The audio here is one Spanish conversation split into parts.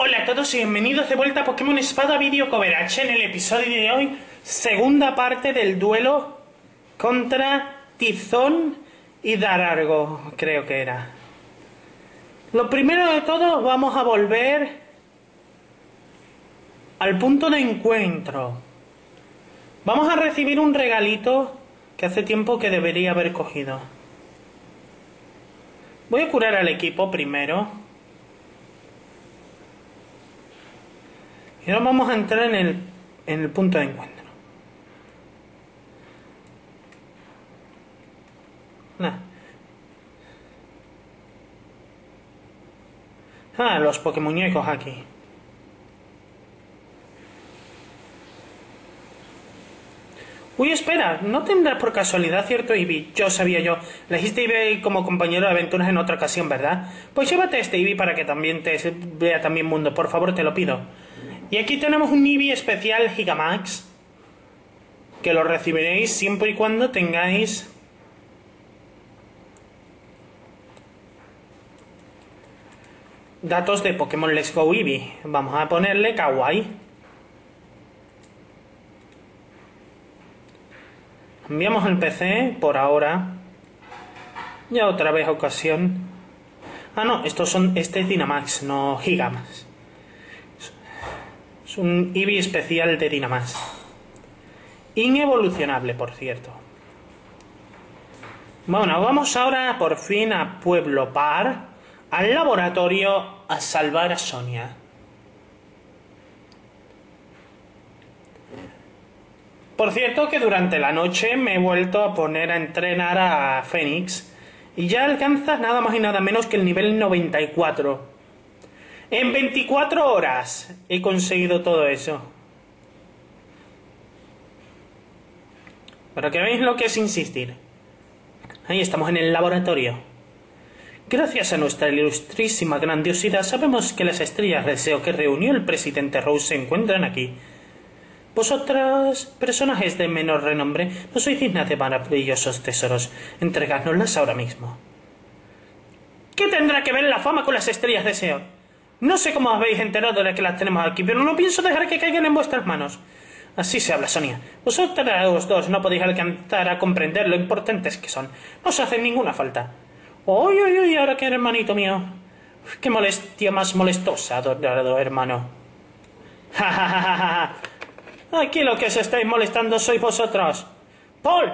Hola a todos y bienvenidos de vuelta a Pokémon Espada Video Coverage. En el episodio de hoy, segunda parte del duelo contra Tizón y Dargo, creo que era. Lo primero de todo, vamos a volver al punto de encuentro. Vamos a recibir un regalito que hace tiempo que debería haber cogido. Voy a curar al equipo primero. Y ahora vamos a entrar en el punto de encuentro. Nah. Ah, los Pokémuñecos aquí. Uy, espera, ¿no tendrás por casualidad cierto Eevee? Yo sabía yo. Elegiste Eevee como compañero de aventuras en otra ocasión, ¿verdad? Pues llévate este Eevee para que también te vea también mundo. Por favor, te lo pido. Y aquí tenemos un Eevee especial Gigamax, que lo recibiréis siempre y cuando tengáis datos de Pokémon Let's Go Eevee. Vamos a ponerle Kawaii. Enviamos el PC por ahora. Ya otra vez ocasión. Ah, no, este es Dinamax, no Gigamax. Es un Eevee especial de Dinamax. Inevolucionable, por cierto. Bueno, vamos ahora por fin a Pueblo Par, al laboratorio, a salvar a Sonia. Por cierto que durante la noche me he vuelto a poner a entrenar a Fénix y ya alcanza nada más y nada menos que el nivel 94. En 24 horas he conseguido todo eso. Pero que veis lo que es insistir. Ahí estamos en el laboratorio. Gracias a nuestra ilustrísima grandiosidad sabemos que las estrellas de deseo que reunió el presidente Rose se encuentran aquí. Vosotras, personajes de menor renombre, no sois dignas de maravillosos tesoros. Entregádnoslas ahora mismo. ¿Qué tendrá que ver la fama con las estrellas de deseo? No sé cómo os habéis enterado de que las tenemos aquí, pero no pienso dejar que caigan en vuestras manos. Así se habla, Sonia. Vosotros dos no podéis alcanzar a comprender lo importantes que son. No os hacen ninguna falta. ¡Uy, uy, uy! Ahora que hermanito mío. Uf, ¡qué molestia más molestosa, adorado hermano! ¡Ja, ja, ja, ja, ja! Aquí lo que os estáis molestando sois vosotros. ¡Paul!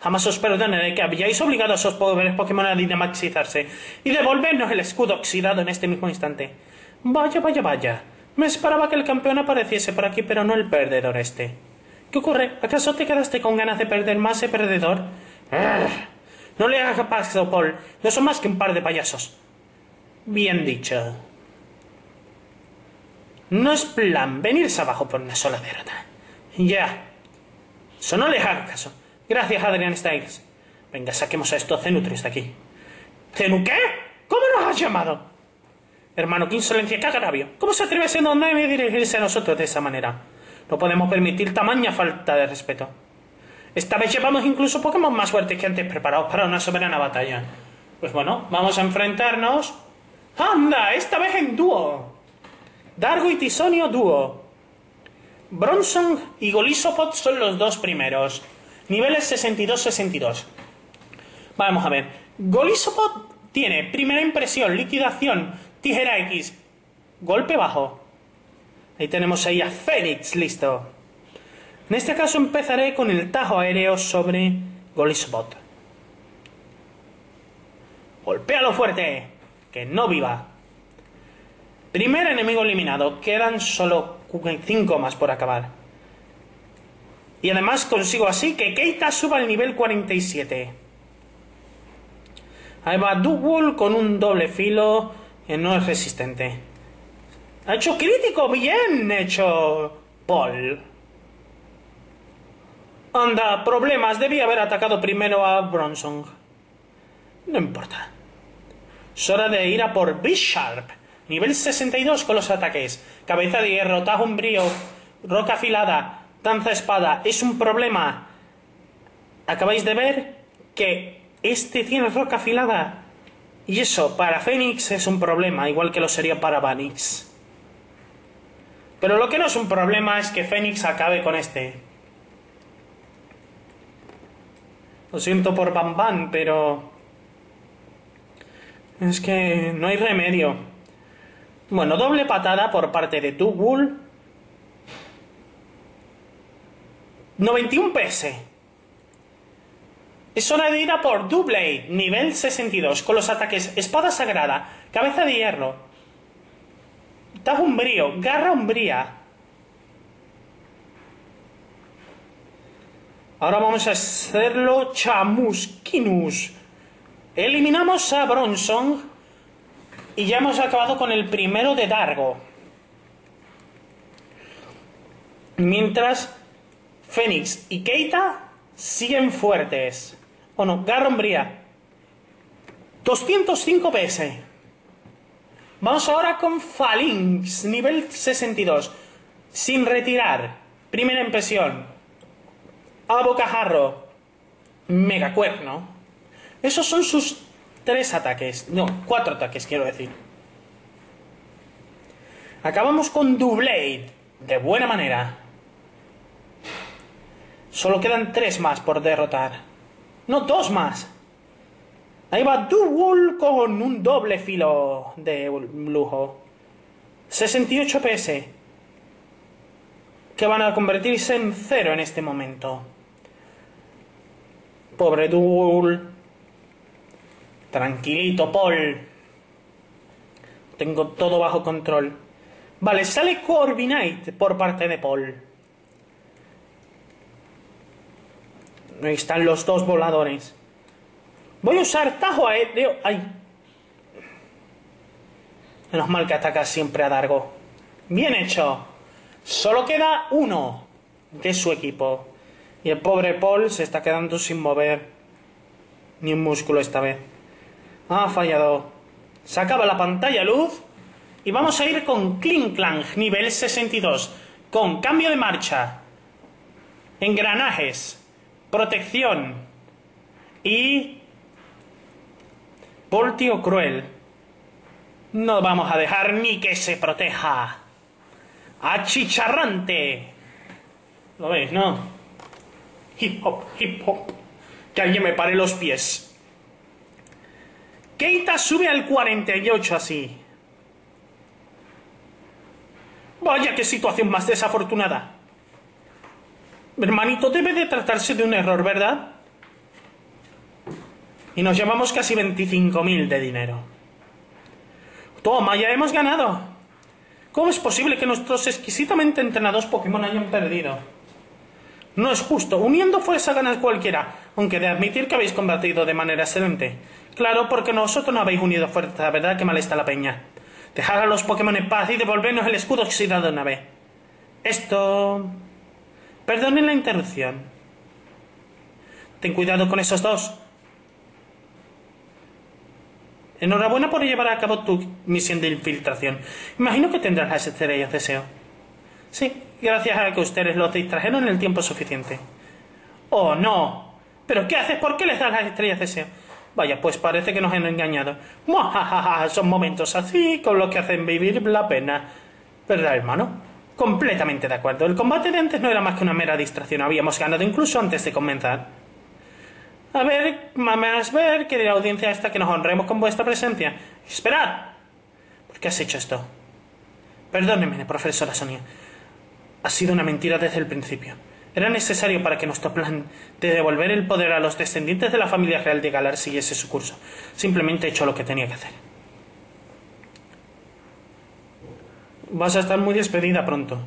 Jamás os perdonaré que habíais obligado a esos pobres Pokémon a dinamaxizarse y devolvernos el escudo oxidado en este mismo instante. Vaya, vaya, vaya. Me esperaba que el campeón apareciese por aquí, pero no el perdedor este. ¿Qué ocurre? ¿Acaso te quedaste con ganas de perder más ese perdedor? ¡Arr! No le hagas paso, Paul. No son más que un par de payasos. Bien dicho. No es plan venirse abajo por una sola derrota. Ya. Eso no les haga caso. Gracias, Adrian Stiles. Venga, saquemos a estos cenutrios de aquí. ¿Cenu qué? ¿Cómo nos has llamado? Hermano, qué insolencia, qué agravio. ¿Cómo se atreve a donde dirigirse a nosotros de esa manera? No podemos permitir tamaña falta de respeto. Esta vez llevamos incluso Pokémon más fuertes que antes preparados para una soberana batalla. Pues bueno, vamos a enfrentarnos... ¡Anda! Esta vez en dúo. Dargo y Tizonio dúo. Bronzong y Golisopod son los dos primeros. Niveles 62-62. Vamos a ver. Golisopod tiene primera impresión, liquidación, tijera X, golpe bajo. Ahí tenemos ahí a Fénix, listo. En este caso empezaré con el tajo aéreo sobre Golisopod. Golpéalo fuerte, que no viva. Primer enemigo eliminado. Quedan solo 5 más por acabar. Y además consigo así que Keita suba al nivel 47. Ahí va Duwool con un doble filo que no es resistente. ¡Ha hecho crítico! ¡Bien hecho, Paul! Anda, problemas. Debí haber atacado primero a Bronzong. No importa. Es hora de ir a por Bisharp. Nivel 62 con los ataques. Cabeza de hierro, tajo umbrío, roca afilada... Danza espada, es un problema. Acabáis de ver que este tiene roca afilada. Y eso para Fénix es un problema, igual que lo sería para Banix. Pero lo que no es un problema es que Fénix acabe con este. Lo siento por Bam Bam, pero... es que no hay remedio. Bueno, doble patada por parte de Tugul. 91 PS. Es hora de ir a por Doblei, nivel 62, con los ataques Espada Sagrada, Cabeza de Hierro, Tajumbrío, Garrombría. Ahora vamos a hacerlo Chamuskinus. Eliminamos a Bronzong y ya hemos acabado con el primero de Dargo. Mientras, Fénix y Keita siguen fuertes. O no, Garrombría. 205 PS. Vamos ahora con Falinks, nivel 62. Sin retirar. Primera impresión. A bocajarro. Megacuerno. Esos son sus 3 ataques. No, 4 ataques, quiero decir. Acabamos con Doblei. De buena manera. Solo quedan 3 más por derrotar. No, 2 más. Ahí va Duwool con un doble filo de lujo. 68 PS. Que van a convertirse en 0 en este momento. Pobre Duwool. Tranquilito, Paul. Tengo todo bajo control. Vale, sale Corviknight por parte de Paul. Ahí están los 2 voladores. Voy a usar Tajo Aéreo. ¡Ay! Menos mal que ataca siempre a Dargo. Bien hecho. Solo queda 1 de su equipo. Y el pobre Paul se está quedando sin mover ni un músculo esta vez. Ha fallado. Se acaba la pantalla luz. Y vamos a ir con Kling Klang, nivel 62. Con cambio de marcha. Engranajes. Protección y voltio cruel. No vamos a dejar ni que se proteja. Achicharrante. ¿Lo veis, no? Hip hop, hip hop. Que alguien me pare los pies. Keita sube al 48 así. Vaya, qué situación más desafortunada. Hermanito, debe de tratarse de un error, ¿verdad? Y nos llevamos casi 25.000 de dinero. Toma, ya hemos ganado. ¿Cómo es posible que nuestros exquisitamente entrenados Pokémon hayan perdido? No es justo. Uniendo fuerza ganas cualquiera, aunque de admitir que habéis combatido de manera excelente. Claro, porque nosotros no habéis unido fuerza, ¿verdad? Qué mal está la peña. Dejad a los Pokémon en paz y devolvernos el escudo oxidado una vez. Esto... perdonen la interrupción. Ten cuidado con esos 2. Enhorabuena por llevar a cabo tu misión de infiltración. Imagino que tendrás las estrellas deseo. Sí, gracias a que ustedes los distrajeron en el tiempo suficiente. ¡Oh, no! ¿Pero qué haces? ¿Por qué les das las estrellas deseo? Vaya, pues parece que nos han engañado. ¡Muajajaja! Son momentos así con los que hacen vivir la pena. ¿Verdad, hermano? Completamente de acuerdo. El combate de antes no era más que una mera distracción. Habíamos ganado incluso antes de comenzar. A ver, mamás, ver que de la audiencia hasta que nos honremos con vuestra presencia. ¡Esperad! ¿Por qué has hecho esto? Perdóneme, profesora Sonia. Ha sido una mentira desde el principio. Era necesario para que nuestro plan de devolver el poder a los descendientes de la familia real de Galar siguiese su curso. Simplemente he hecho lo que tenía que hacer. Vas a estar muy despedida pronto.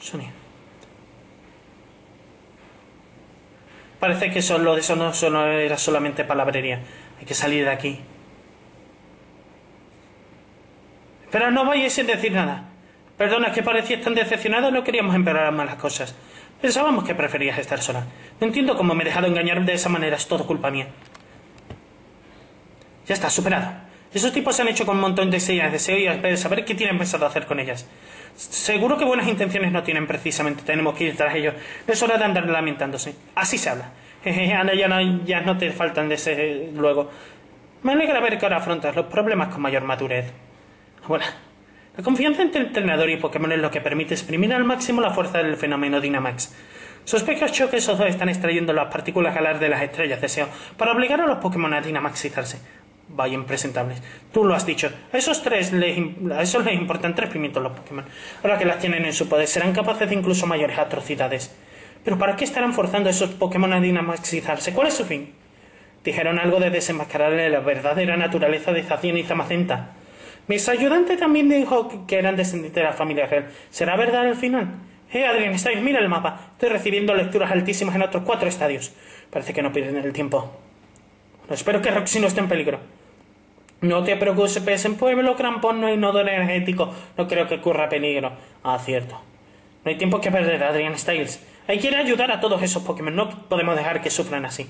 Sonia. Parece que eso, lo de eso no era solamente palabrería. Hay que salir de aquí. Pero no vayáis sin decir nada. Perdona, que parecías tan decepcionada. No queríamos empeorar más las cosas. Pensábamos que preferías estar sola. No entiendo cómo me he dejado engañar de esa manera. Es todo culpa mía. Ya está, superado. Esos tipos se han hecho con un montón de estrellas de deseo y a saber qué tienen pensado hacer con ellas. Seguro que buenas intenciones no tienen precisamente. Tenemos que ir tras ellos. No es hora de andar lamentándose. Así se habla. Ana, ya no te faltan de ese luego. Me alegra ver que ahora afrontas los problemas con mayor madurez. Abuela, la confianza entre el entrenador y Pokémon es lo que permite exprimir al máximo la fuerza del fenómeno Dinamax. Sospecho que esos dos están extrayendo las partículas galar de las estrellas deseo para obligar a los Pokémon a dinamaxizarse. Vayan presentables. Tú lo has dicho. A esos les importan tres pimientos los Pokémon. Ahora que las tienen en su poder, serán capaces de incluso mayores atrocidades. ¿Pero para qué estarán forzando a esos Pokémon a dinamaxizarse? ¿Cuál es su fin? Dijeron algo de desenmascararle la verdadera naturaleza de Zacian y Zamacenta. Mis ayudantes también dijo que eran descendientes de la familia real. ¿Será verdad al final? Adrian Stiles, mira el mapa. Estoy recibiendo lecturas altísimas en otros 4 estadios. Parece que no pierden el tiempo. Bueno, espero que Roxy no esté en peligro. No te preocupes, en Pueblo Crampón no hay nodo energético. No creo que ocurra peligro. Ah, cierto. No hay tiempo que perder, Adrian Stiles. Hay que ir a ayudar a todos esos Pokémon. No podemos dejar que sufran así.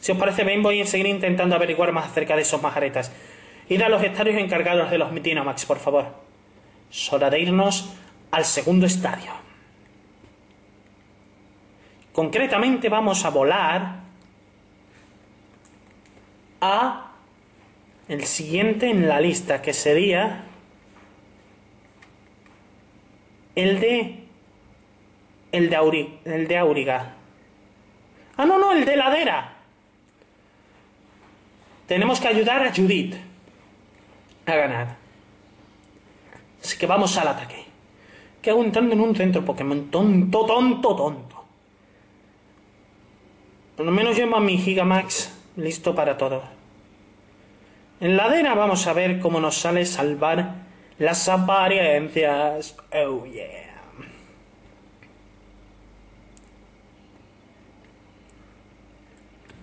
Si os parece bien, voy a seguir intentando averiguar más acerca de esos majaretas. Id a los estadios encargados de los Dinamax, por favor. Es hora de irnos al segundo estadio. Concretamente vamos a volar a el siguiente en la lista, que sería el de Auriga. Ah, no, el de Ladera. Tenemos que ayudar a Judith a ganar. Así que vamos al ataque. Que hago entrando en un centro Pokémon? Tonto. Por lo menos llevo a mi Gigamax listo para todo. En Ladera vamos a ver cómo nos sale salvar las apariencias. Oh yeah.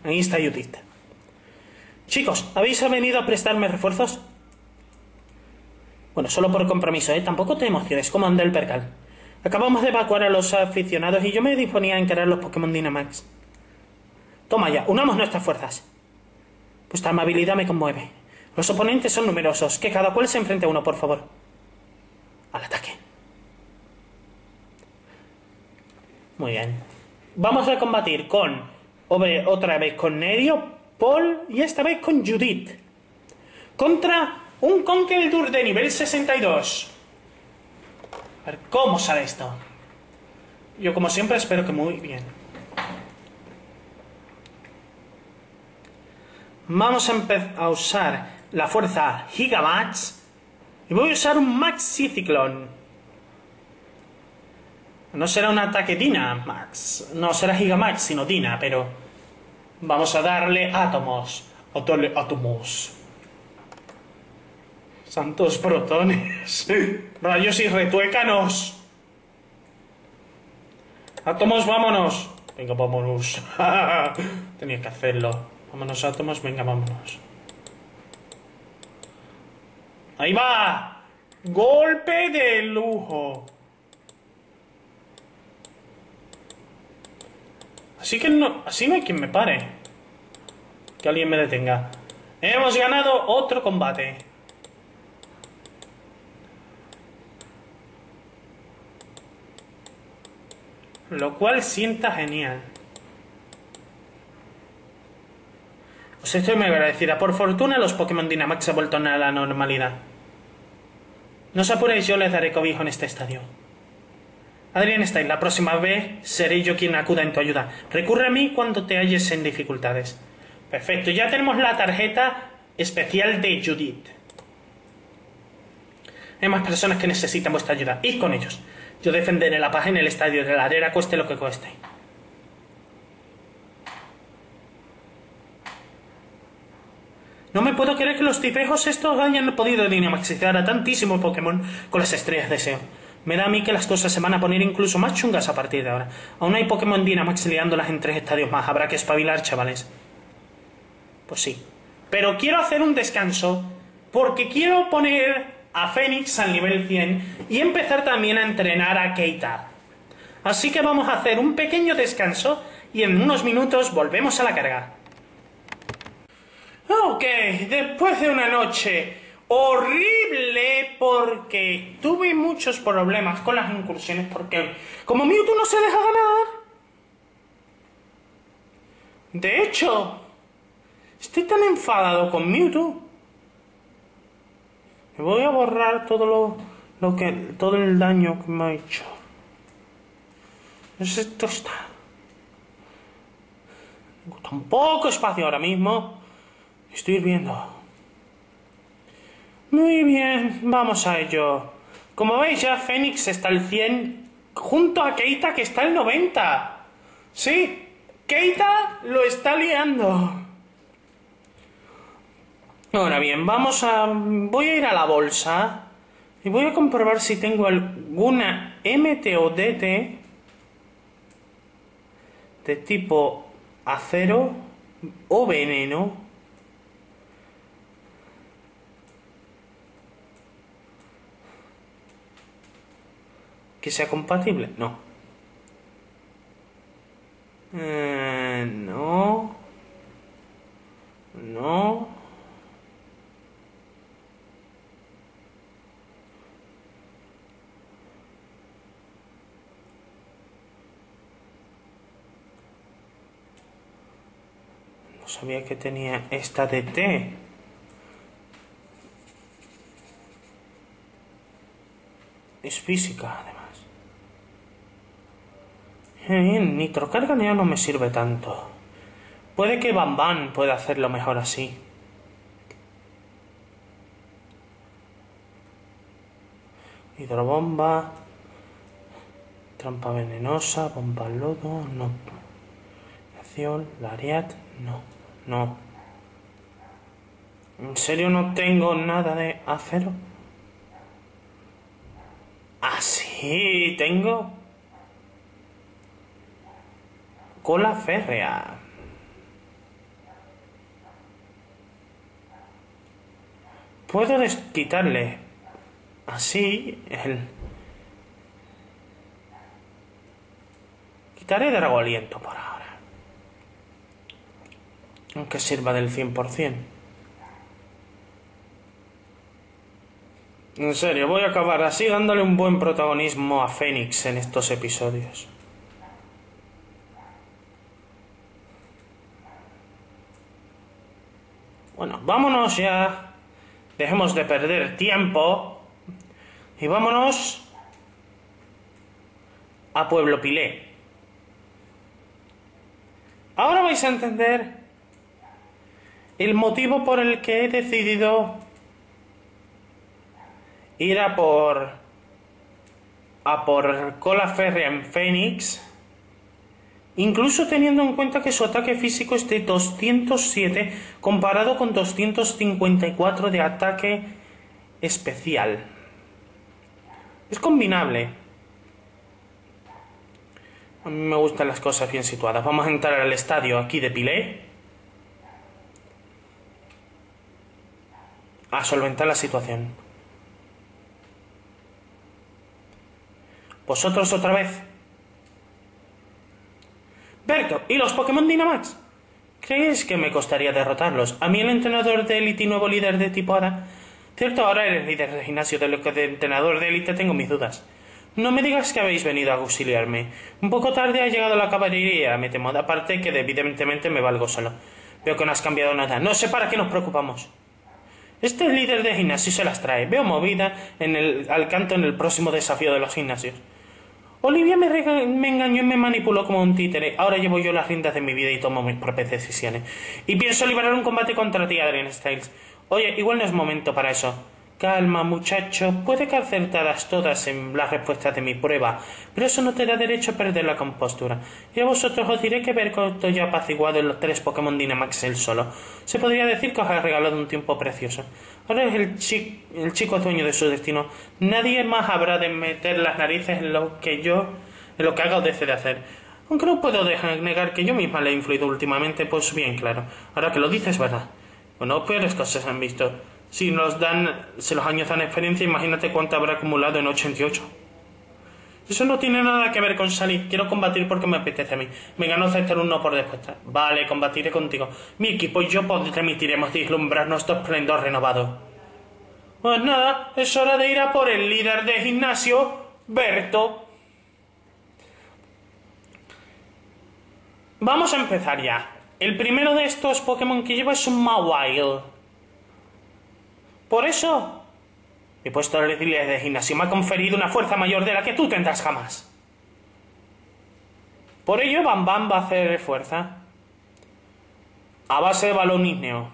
Ahí está Judith. Chicos, ¿habéis venido a prestarme refuerzos? Bueno, solo por compromiso, ¿eh? Tampoco te emociones, ¿cómo anda el percal? Acabamos de evacuar a los aficionados y yo me disponía a encarar los Pokémon Dinamax. Toma ya, unamos nuestras fuerzas. Vuestra amabilidad me conmueve. Los oponentes son numerosos, que cada cual se enfrente a uno, por favor. Al ataque. Muy bien. Vamos a combatir otra vez con Nerio, Paul y esta vez con Judith. Contra un Conkeldurr de nivel 62. A ver cómo sale esto. Yo como siempre espero que muy bien. Vamos a empezar a usar la fuerza Gigamax. Y voy a usar un Maxiciclón. No será un ataque Dinamax. No será Gigamax, sino Dina, pero... Vamos a darle átomos. Santos protones. Rayos y retuécanos. Átomos, vámonos. Venga, vámonos. Tenía que hacerlo. Vámonos, átomos, venga, vámonos. Ahí va. Golpe de lujo. Así que no, así no hay quien me pare. Que alguien me detenga. Hemos ganado otro combate. Lo cual sienta genial. Os estoy muy agradecida. Por fortuna los Pokémon Dinamax se han vuelto a la normalidad. No os apuréis, yo les daré cobijo en este estadio. Adrian Stiles, la próxima vez seré yo quien acuda en tu ayuda. Recurre a mí cuando te halles en dificultades. Perfecto, ya tenemos la tarjeta especial de Judith. Hay más personas que necesitan vuestra ayuda. Id con ellos. Yo defenderé la paz en el estadio de la arena, cueste lo que cueste. No me puedo creer que los tipejos estos hayan podido dinamaxizar a tantísimo Pokémon con las estrellas de Deseo. Me da a mí que las cosas se van a poner incluso más chungas a partir de ahora. Aún hay Pokémon Dinamax liándolas en 3 estadios más. Habrá que espabilar, chavales. Pues sí. Pero quiero hacer un descanso porque quiero poner a Fénix al nivel 100 y empezar también a entrenar a Keita. Así que vamos a hacer un pequeño descanso y en unos minutos volvemos a la carga. Ok, después de una noche... horrible, porque tuve muchos problemas con las incursiones, porque como Mewtwo no se deja ganar, De hecho, estoy tan enfadado con Mewtwo. Me voy a borrar todo el daño que me ha hecho. Esto está. Tengo tan poco espacio ahora mismo. Estoy hirviendo. Muy bien, vamos a ello. Como veis ya, Fénix está al 100 junto a Keita, que está al 90. Sí, Keita lo está liando. Ahora bien, voy a ir a la bolsa y voy a comprobar si tengo alguna MT o DT de tipo acero o veneno. Que sea compatible. No. No. No. No sabía que tenía esta de té. Es física, además. Bien, nitrocarga ya no me sirve tanto. Puede que Bam Bam pueda hacerlo mejor así. Hidrobomba. Trampa venenosa. Bomba lodo. No. Acción. Lariat. No. No. ¿En serio no tengo nada de acero? Ah, sí, tengo. Cola férrea. Puedo quitarle así el... Quitaré Drago Aliento por ahora. Aunque sirva del 100%. En serio, voy a acabar así dándole un buen protagonismo a Fénix en estos episodios. Bueno, vámonos ya. Dejemos de perder tiempo. Y vámonos a Pueblo Pilé. Ahora vais a entender el motivo por el que he decidido ir a por cola férrea en Fénix. Incluso teniendo en cuenta que su ataque físico es de 207 comparado con 254 de ataque especial. Es combinable. A mí me gustan las cosas bien situadas. Vamos a entrar al estadio aquí de Pilé. A solventar la situación. Vosotros otra vez. Berto, ¿y los Pokémon Dinamax? ¿Crees que me costaría derrotarlos? A mí el entrenador de élite y nuevo líder de tipo Hada. Cierto, ahora eres líder de gimnasio, de lo que de entrenador de élite tengo mis dudas. No me digas que habéis venido a auxiliarme. Un poco tarde ha llegado la caballería, me temo. Aparte que evidentemente me valgo solo. Veo que no has cambiado nada. No sé para qué nos preocupamos. Este líder de gimnasio se las trae. Veo movida al canto en el próximo desafío de los gimnasios. Olivia me engañó y me manipuló como un títere. Ahora llevo yo las riendas de mi vida y tomo mis propias decisiones. Y pienso liberar un combate contra ti, Adrian Stiles. Oye, igual no es momento para eso. Calma, muchacho. Puede que acertaras todas en las respuestas de mi prueba, pero eso no te da derecho a perder la compostura. Y a vosotros os diré que Berto ya ha apaciguado en los 3 Pokémon Dynamax él solo. Se podría decir que os ha regalado un tiempo precioso. Ahora es el chico dueño de su destino. Nadie más habrá de meter las narices en lo que haga o deje de hacer. Aunque no puedo negar que yo misma le he influido últimamente, pues bien claro. Ahora que lo dices, ¿verdad? Bueno, peores cosas han visto. Si los años dan experiencia, imagínate cuánto habrá acumulado en 88. Eso no tiene nada que ver con salir. Quiero combatir porque me apetece a mí. Venga, no aceptar un no por respuesta. Vale, combatiré contigo. Mi equipo y yo permitiremos dislumbrar nuestro esplendor renovado. Pues nada, es hora de ir a por el líder de gimnasio, Berto. Vamos a empezar ya. El primero de estos Pokémon que lleva es un Mawile. Por eso, mi puesto de líder de gimnasio me ha conferido una fuerza mayor de la que tú tendrás jamás. Por ello, Bam Bam va a hacer fuerza a base de balón ígneo.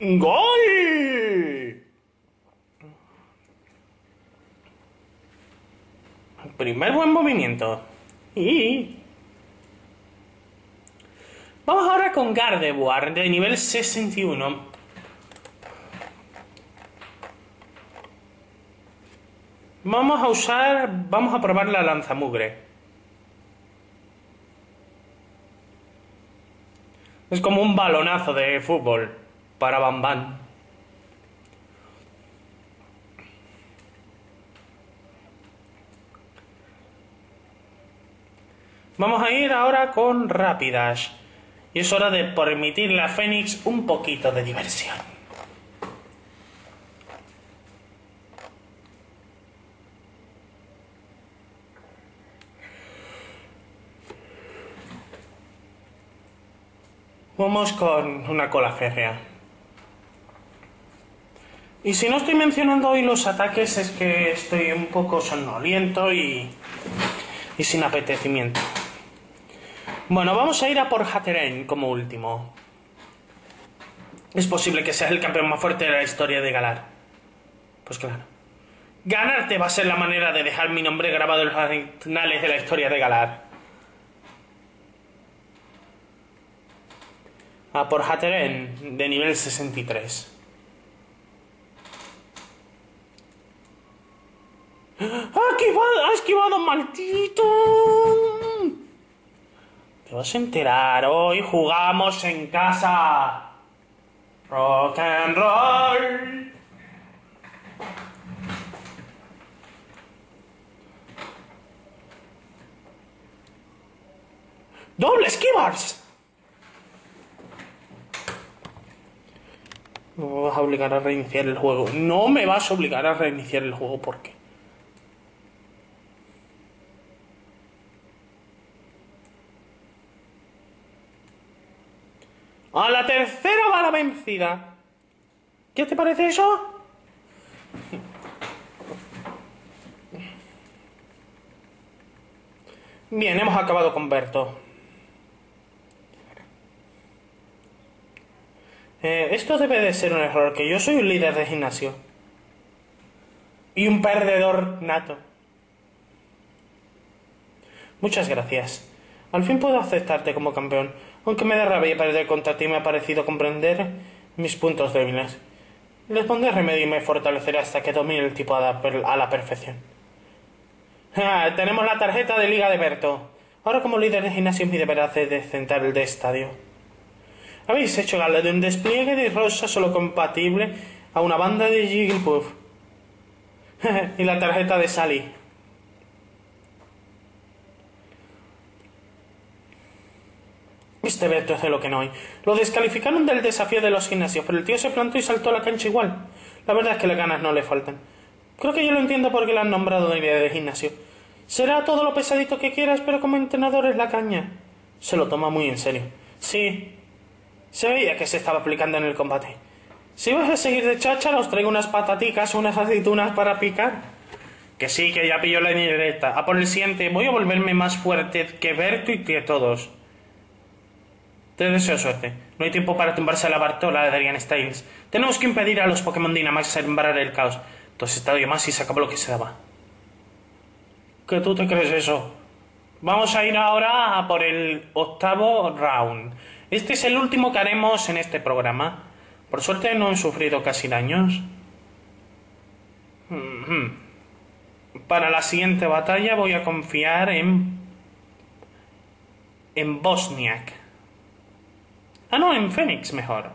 ¡Gol! Primer buen movimiento. Y vamos ahora con Gardevoir de nivel 61. Vamos a probar la lanzamugre. Es como un balonazo de fútbol para Bam Bam. Vamos a ir ahora con Rapidash. Y es hora de permitirle a Fénix un poquito de diversión. Vamos con una cola férrea. Y si no estoy mencionando hoy los ataques es que estoy un poco somnoliento y sin apetecimiento. Bueno, vamos a ir a por Hatterene como último. Es posible que seas el campeón más fuerte de la historia de Galar. Pues claro. Ganarte va a ser la manera de dejar mi nombre grabado en los anales de la historia de Galar. A por Hatterene de nivel 63. ¡Ha esquivado, maldito! Te vas a enterar, hoy jugamos en casa. Rock and roll. ¡Doble esquivas! No me vas a obligar a reiniciar el juego. No me vas a obligar a reiniciar el juego, ¿por qué? A la tercera va la vencida. ¿Qué te parece eso? Bien, hemos acabado con Berto. Esto debe de ser un error, que yo soy un líder de gimnasio. Y un perdedor nato. Muchas gracias. Al fin puedo aceptarte como campeón. Aunque me da rabia perder contra ti, me ha parecido comprender mis puntos débiles. Les pondré remedio y me fortaleceré hasta que domine el tipo a la perfección. ¡Ja! Tenemos la tarjeta de Liga de Berto. Ahora como líder de gimnasio mi deber hacer de centrar el de estadio. Habéis hecho gala de un despliegue de rosa solo compatible a una banda de Jigglypuff. Y la tarjeta de Sally. Este Berto es de lo que no hay. Lo descalificaron del desafío de los gimnasios, pero el tío se plantó y saltó a la cancha igual. La verdad es que las ganas no le faltan. Creo que yo lo entiendo porque lo han nombrado de idea de gimnasio. Será todo lo pesadito que quieras, pero como entrenador es la caña. Se lo toma muy en serio. Sí. Se veía que se estaba aplicando en el combate. Si vas a seguir de cháchara, os traigo unas pataticas o unas aceitunas para picar. Que sí, que ya pilló la indirecta. A por el siguiente, voy a volverme más fuerte que Berto y que todos. Te deseo suerte. No hay tiempo para tumbarse a la Bartola de Adrian Stiles. Tenemos que impedir a los Pokémon Dinamax sembrar el caos. Entonces estadio más y se acabó lo que se daba. ¿Qué tú te crees eso? Vamos a ir ahora a por el octavo round. Este es el último que haremos en este programa. Por suerte no han sufrido casi daños. Para la siguiente batalla voy a confiar en Bosniak. Ah, no, en Fénix mejor.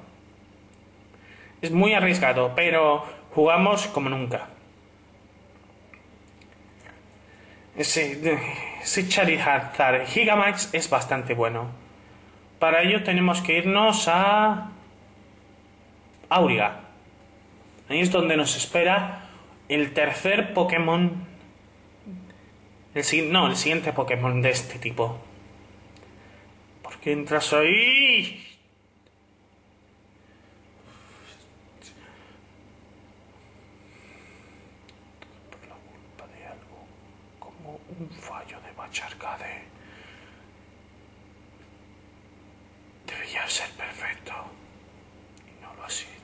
Es muy arriesgado, pero jugamos como nunca. Ese Charizard Gigamax es bastante bueno. Para ello tenemos que irnos a Auriga. Ahí es donde nos espera el tercer Pokémon No, el siguiente Pokémon de este tipo. ¿Por qué entras ahí? Por la culpa de algo, como un fallo de Bacharcade. Debía ser perfecto, y no lo ha sido.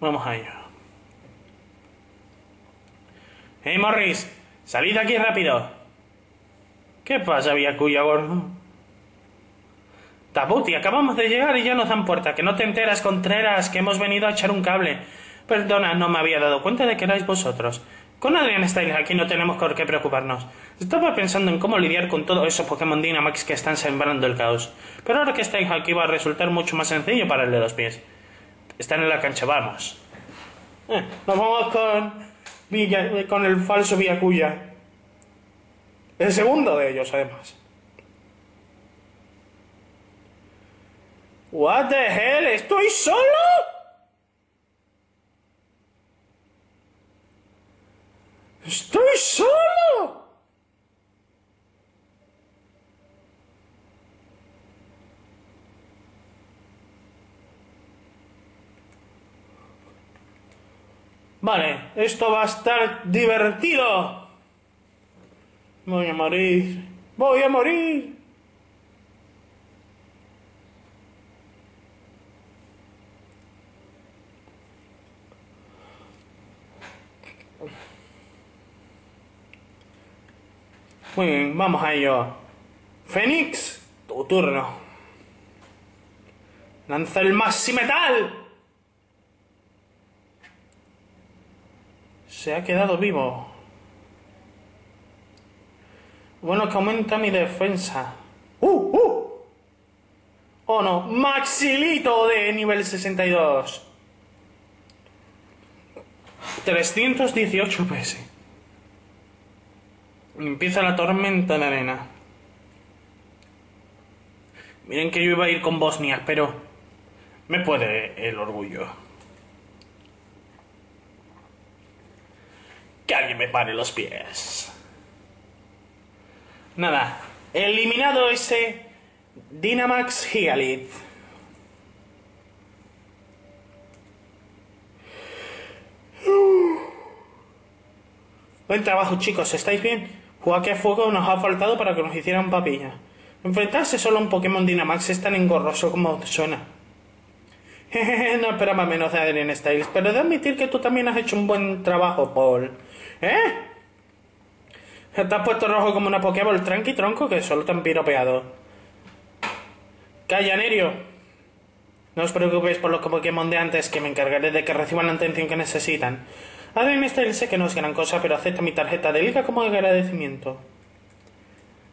Vamos a ello. ¡Hey, Morris! ¡Salid aquí rápido! ¿Qué pasa, Villacuya, gordo? Tabuti, acabamos de llegar y ya nos dan puerta. Que no te enteras, Contreras, que hemos venido a echar un cable. Perdona, no me había dado cuenta de que erais vosotros. Con Adrian Stiles aquí no tenemos por qué preocuparnos. Estaba pensando en cómo lidiar con todos esos Pokémon Dinamax que están sembrando el caos. Pero ahora que estáis aquí va a resultar mucho más sencillo para el de los pies. Están en la cancha, vamos. Nos vamos con el falso Villacuya. El segundo de ellos, además. What the hell, ¿estoy solo? ¡Estoy solo! Vale, esto va a estar divertido. Voy a morir. Voy a morir. Muy bien, vamos a ello. Fénix, tu turno. Lanza el Maximetal. Se ha quedado vivo. Bueno, que aumenta mi defensa. Oh no, Maxilito de nivel 62. 318 PS. Empieza la tormenta de arena. Miren que yo iba a ir con Bosnia, pero me puede el orgullo. Que alguien me pare los pies. Nada. Eliminado ese Dinamax Gigalith. Buen trabajo, chicos. ¿Estáis bien? Jugar que a fuego nos ha faltado para que nos hicieran papilla. Enfrentarse solo a un Pokémon Dinamax es tan engorroso como suena. No esperaba menos de Adrian Stiles, pero he de admitir que tú también has hecho un buen trabajo, Paul. ¿Eh? Te has puesto rojo como una Pokéball, tranqui tronco, que solo te han piropeado. Calla, Nerio. No os preocupéis por los Pokémon de antes, que me encargaré de que reciban la atención que necesitan. Adrian Stiles sé que no es gran cosa, pero acepta mi tarjeta de liga como agradecimiento.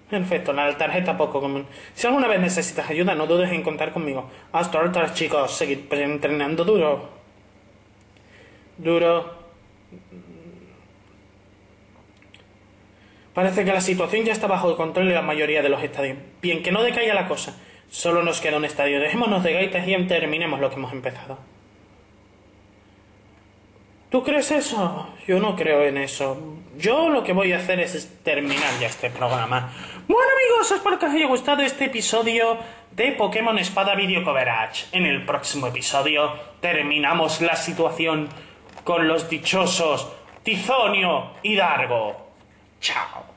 Perfecto, la tarjeta poco común. Si alguna vez necesitas ayuda, no dudes en contar conmigo. Hasta ahora, chicos, seguid entrenando duro. Parece que la situación ya está bajo el control de la mayoría de los estadios. Bien, que no decaiga la cosa. Solo nos queda un estadio. Dejémonos de gaitas y terminemos lo que hemos empezado. ¿Tú crees eso? Yo no creo en eso. Yo lo que voy a hacer es terminar ya este programa. Bueno, amigos, espero que os haya gustado este episodio de Pokémon Espada Video Coverage. En el próximo episodio terminamos la situación con los dichosos Tizonio y Dargo. Chao.